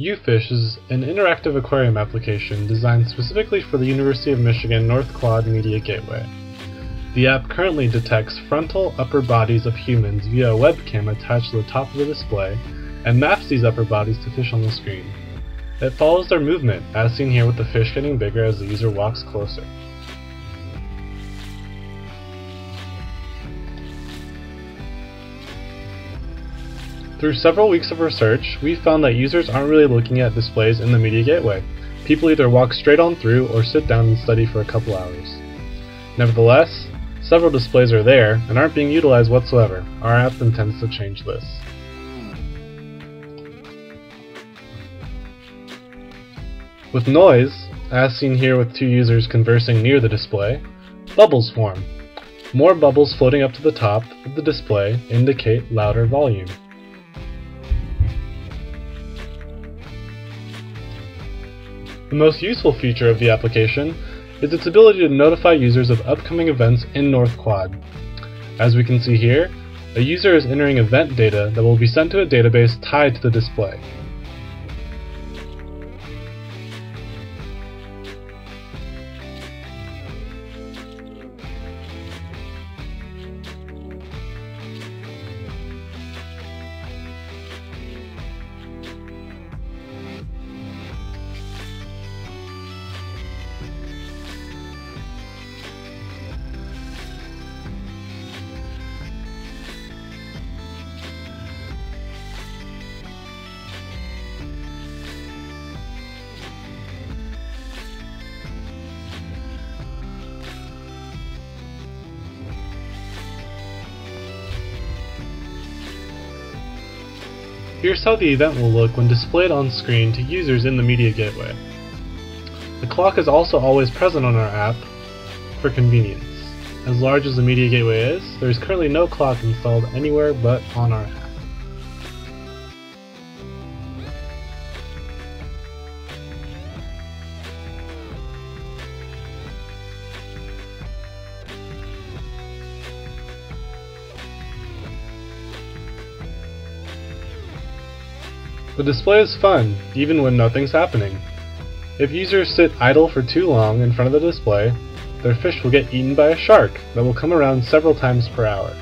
UFish is an interactive aquarium application designed specifically for the University of Michigan North Quad Media Gateway. The app currently detects frontal upper bodies of humans via a webcam attached to the top of the display and maps these upper bodies to fish on the screen. It follows their movement, as seen here with the fish getting bigger as the user walks closer. Through several weeks of research, we found that users aren't really looking at displays in the Media Gateway. People either walk straight on through or sit down and study for a couple hours. Nevertheless, several displays are there and aren't being utilized whatsoever. Our app intends to change this. With noise, as seen here with two users conversing near the display, bubbles form. More bubbles floating up to the top of the display indicate louder volume. The most useful feature of the application is its ability to notify users of upcoming events in North Quad. As we can see here, a user is entering event data that will be sent to a database tied to the display. Here's how the event will look when displayed on screen to users in the Media Gateway. The clock is also always present on our app for convenience. As large as the Media Gateway is, there is currently no clock installed anywhere but on our app. The display is fun, even when nothing's happening. If users sit idle for too long in front of the display, their fish will get eaten by a shark that will come around several times per hour.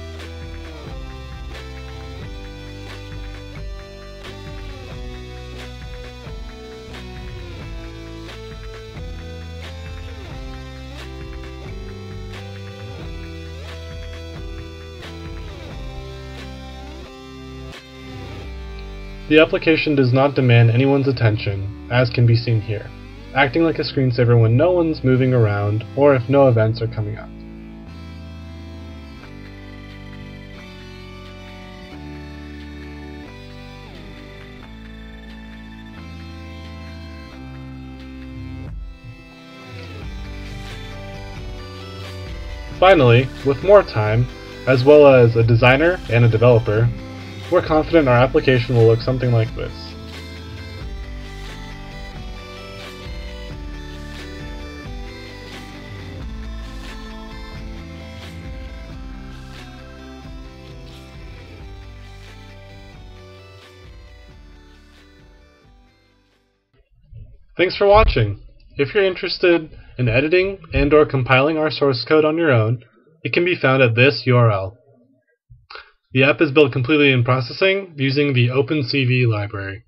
The application does not demand anyone's attention, as can be seen here, acting like a screensaver when no one's moving around or if no events are coming up. Finally, with more time, as well as a designer and a developer, we're confident our application will look something like this. Thanks for watching! If you're interested in editing and/or compiling our source code on your own, it can be found at this URL. The app is built completely in processing using the OpenCV library.